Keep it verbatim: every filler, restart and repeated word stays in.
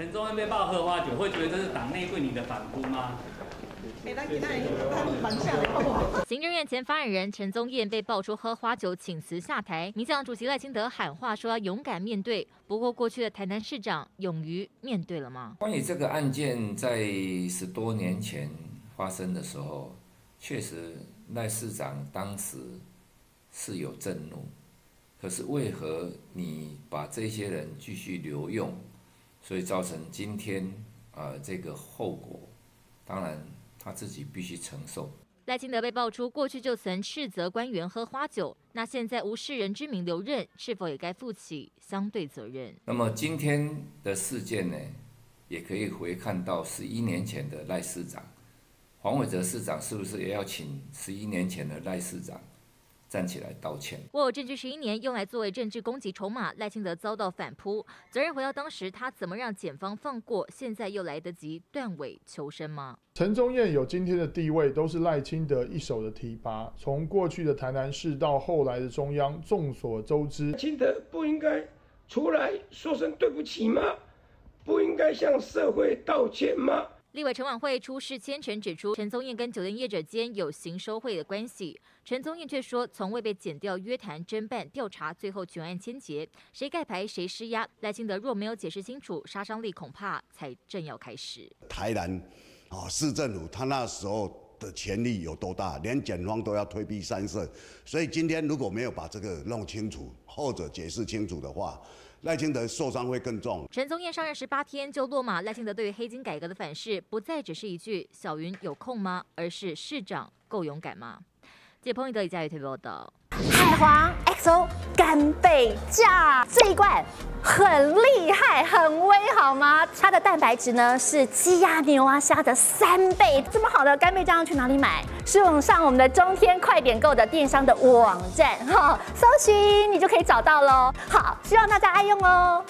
陈宗汉被爆喝花酒，会觉得这是党内对你的反扑吗？ 行政院前发言人陈宗彦被爆出喝花酒，请辞下台。民进党主席赖清德喊话说要勇敢面对。不过，过去的台南市长勇于面对了吗？关于这个案件，在十多年前发生的时候，确实赖市长当时是有震怒，可是为何你把这些人继续留用，所以造成今天呃这个后果？当然。 他自己必须承受。赖清德被爆出过去就曾斥责官员喝花酒，那现在无世人之名留任，是否也该负起相对责任？那么今天的事件呢，也可以回看到十一年前的赖市长，黄伟哲市长是不是也要请十一年前的赖市长？ 站起来道歉。握有政治十一年，用来作为政治攻击筹码，赖清德遭到反扑。责任回到当时，他怎么让检方放过？现在又来得及断尾求生吗？陈宗彦有今天的地位，都是赖清德一手的提拔。从过去的台南市到后来的中央，众所周知，清德不应该出来说声对不起吗？不应该向社会道歉吗？ 立委陈婉慧出示签呈，指出陈宗彦跟酒店业者间有行收贿的关系，陈宗彦却说从未被检调约谈、侦办、调查，最后全案牵结，谁盖牌谁施压。赖清德若没有解释清楚，杀伤力恐怕才正要开始。台南啊、哦，市政府他那时候的权力有多大，连检方都要退避三舍，所以今天如果没有把这个弄清楚或者解释清楚的话， 赖清德受伤会更重。陈宗彦上任十八天就落马，赖清德对于黑金改革的反噬，不再只是一句“小云有空吗”，而是“市长够勇敢吗”。记者彭宇德、李佳宇推报道。海皇 X O 干贝酱这一罐很厉害，很威好吗？它的蛋白质呢是鸡鸭牛啊虾的三倍。这么好的干贝酱要去哪里买？是网上我们的中天快点购的电商的网站哈、哦，搜寻你就可以找到喽。好，希望大家爱用哦。